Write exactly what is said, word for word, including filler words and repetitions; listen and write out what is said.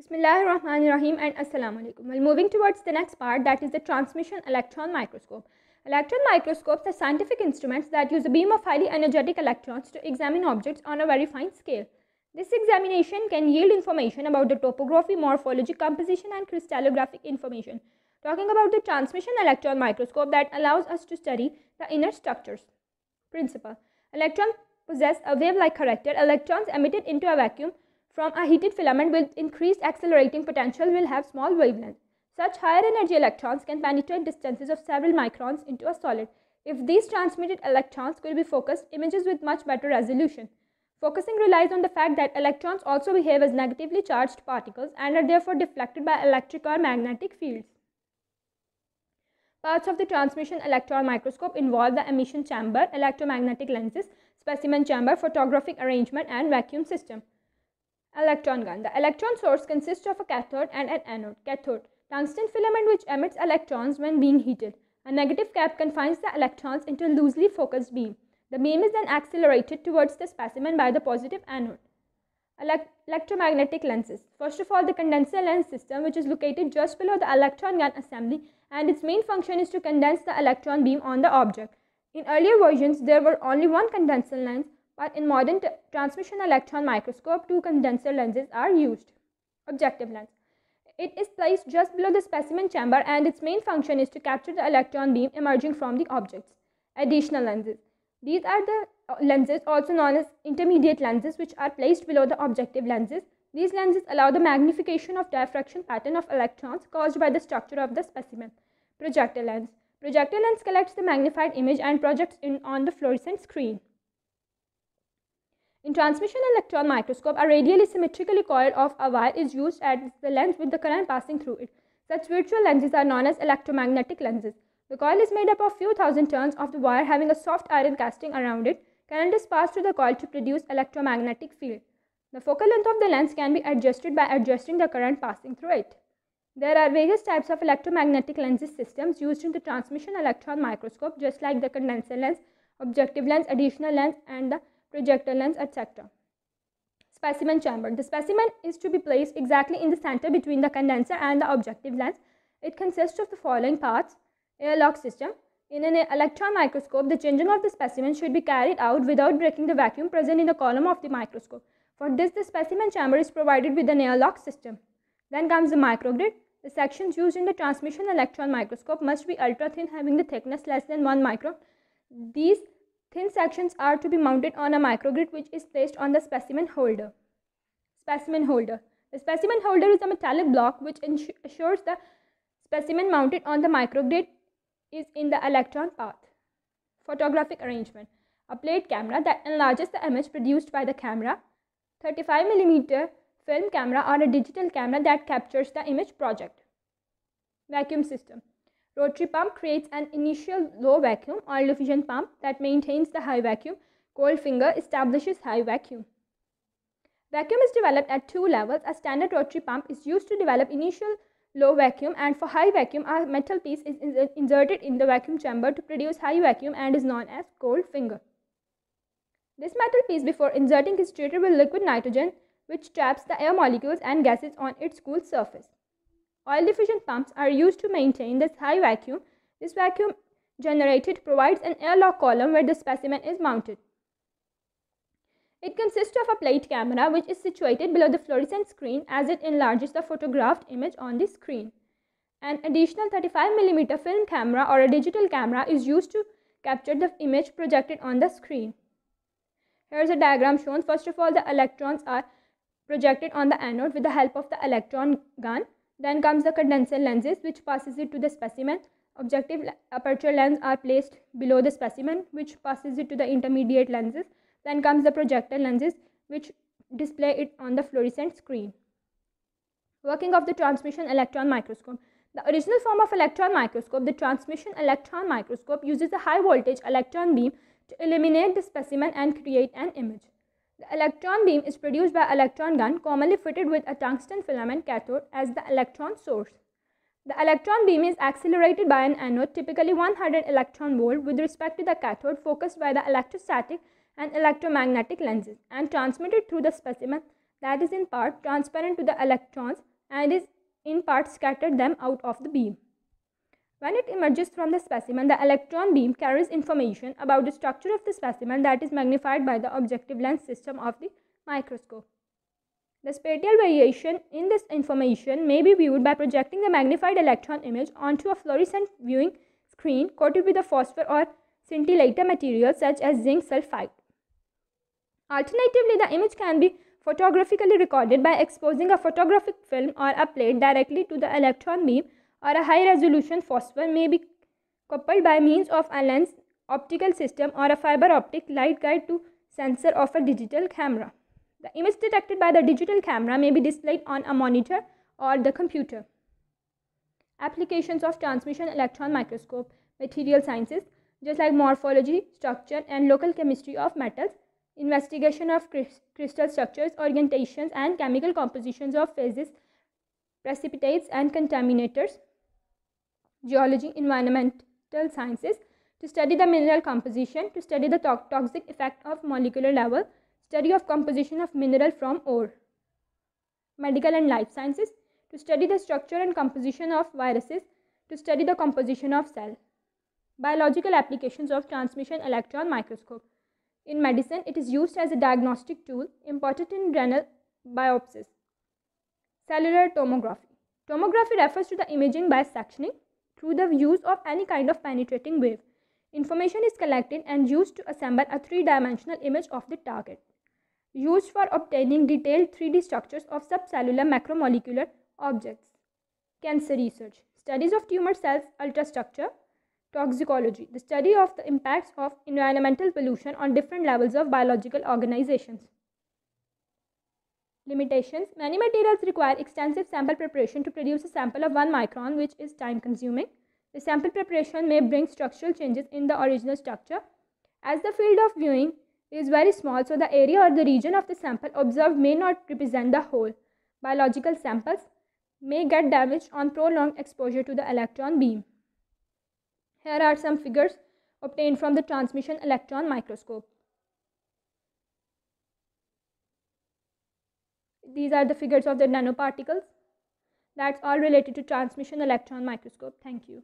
Bismillahirrahmanirrahim and Assalamu alaikum. Well, moving towards the next part, that is the transmission electron microscope. Electron microscopes are scientific instruments that use a beam of highly energetic electrons to examine objects on a very fine scale. This examination can yield information about the topography, morphology, composition and crystallographic information. Talking about the transmission electron microscope that allows us to study the inner structures. Principle. Electrons possess a wave-like character. Electrons emitted into a vacuum from a heated filament with increased accelerating potential will have small wavelengths. Such higher energy electrons can penetrate distances of several microns into a solid. If these transmitted electrons could be focused, images with much better resolution. Focusing relies on the fact that electrons also behave as negatively charged particles and are therefore deflected by electric or magnetic fields. Parts of the transmission electron microscope involve the emission chamber, electromagnetic lenses, specimen chamber, photographic arrangement and vacuum system. Electron gun. The electron source consists of a cathode and an anode. Cathode. Tungsten filament which emits electrons when being heated. A negative cap confines the electrons into a loosely focused beam. The beam is then accelerated towards the specimen by the positive anode. Elect electromagnetic lenses. First of all, the condenser lens system, which is located just below the electron gun assembly, and its main function is to condense the electron beam on the object. In earlier versions, there were only one condenser lens, but in modern transmission electron microscope, two condenser lenses are used. Objective lens. It is placed just below the specimen chamber and its main function is to capture the electron beam emerging from the objects. Additional lenses. These are the lenses also known as intermediate lenses, which are placed below the objective lenses. These lenses allow the magnification of diffraction pattern of electrons caused by the structure of the specimen. Projector lens. Projector lens collects the magnified image and projects it on the fluorescent screen. In transmission electron microscope, a radially symmetrically coil of a wire is used as the lens with the current passing through it. Such virtual lenses are known as electromagnetic lenses. The coil is made up of few thousand turns of the wire having a soft iron casting around it. Current is passed through the coil to produce electromagnetic field. The focal length of the lens can be adjusted by adjusting the current passing through it. There are various types of electromagnetic lenses systems used in the transmission electron microscope, just like the condenser lens, objective lens, additional lens and the projector lens, et cetera. Specimen chamber. The specimen is to be placed exactly in the center between the condenser and the objective lens. It consists of the following parts. Airlock system. In an electron microscope, the changing of the specimen should be carried out without breaking the vacuum present in the column of the microscope. For this, the specimen chamber is provided with an airlock system. Then comes the microgrid. The sections used in the transmission electron microscope must be ultra-thin, having the thickness less than one micron. These thin sections are to be mounted on a microgrid which is placed on the specimen holder. Specimen holder. The specimen holder is a metallic block which ensures the specimen mounted on the microgrid is in the electron path. Photographic arrangement. A plate camera that enlarges the image produced by the camera. thirty-five millimeter film camera or a digital camera that captures the image project. Vacuum system. Rotary pump creates an initial low vacuum, oil diffusion pump that maintains the high vacuum, cold finger establishes high vacuum. Vacuum is developed at two levels. A standard rotary pump is used to develop initial low vacuum, and for high vacuum, a metal piece is inserted in the vacuum chamber to produce high vacuum and is known as cold finger. This metal piece before inserting is treated with liquid nitrogen, which traps the air molecules and gases on its cool surface. Oil diffusion pumps are used to maintain this high vacuum. This vacuum generated provides an airlock column where the specimen is mounted. It consists of a plate camera which is situated below the fluorescent screen as it enlarges the photographed image on the screen. An additional thirty-five millimeter film camera or a digital camera is used to capture the image projected on the screen. Here is a diagram shown. First of all, the electrons are projected on the anode with the help of the electron gun. Then comes the condenser lenses which passes it to the specimen. Objective aperture lens are placed below the specimen which passes it to the intermediate lenses. Then comes the projector lenses which display it on the fluorescent screen. Working of the transmission electron microscope. The original form of electron microscope, the transmission electron microscope, uses a high voltage electron beam to illuminate the specimen and create an image. The electron beam is produced by electron gun commonly fitted with a tungsten filament cathode as the electron source. The electron beam is accelerated by an anode, typically one hundred electron volt, with respect to the cathode, focused by the electrostatic and electromagnetic lenses and transmitted through the specimen that is in part transparent to the electrons and is in part scattered them out of the beam. When it emerges from the specimen, the electron beam carries information about the structure of the specimen that is magnified by the objective lens system of the microscope. The spatial variation in this information may be viewed by projecting the magnified electron image onto a fluorescent viewing screen coated with a phosphor or scintillator material such as zinc sulfide. Alternatively, the image can be photographically recorded by exposing a photographic film or a plate directly to the electron beam, or a high-resolution phosphor may be coupled by means of a lens optical system or a fiber optic light guide to sensor of a digital camera. The image detected by the digital camera may be displayed on a monitor or the computer. Applications of transmission electron microscope: material sciences, just like morphology, structure, and local chemistry of metals, investigation of crystal structures, orientations, and chemical compositions of phases, precipitates, and contaminators. Geology, environmental sciences, to study the mineral composition, to study the to toxic effect of molecular level, study of composition of mineral from ore. Medical and life sciences, to study the structure and composition of viruses, to study the composition of cell. Biological applications of transmission electron microscope. In medicine, it is used as a diagnostic tool, important in renal biopsies. Cellular tomography. Tomography refers to the imaging by sectioning through the use of any kind of penetrating wave. Information is collected and used to assemble a three-dimensional image of the target. Used for obtaining detailed three D structures of subcellular macromolecular objects. Cancer research. Studies of tumor cells, ultrastructure. Toxicology. The study of the impacts of environmental pollution on different levels of biological organizations. Limitations. Many materials require extensive sample preparation to produce a sample of one micron, which is time consuming. The sample preparation may bring structural changes in the original structure. As the field of viewing is very small, so the area or the region of the sample observed may not represent the whole. Biological samples may get damaged on prolonged exposure to the electron beam. Here are some figures obtained from the transmission electron microscope. These are the figures of the nanoparticles. That's all related to transmission electron microscope. Thank you.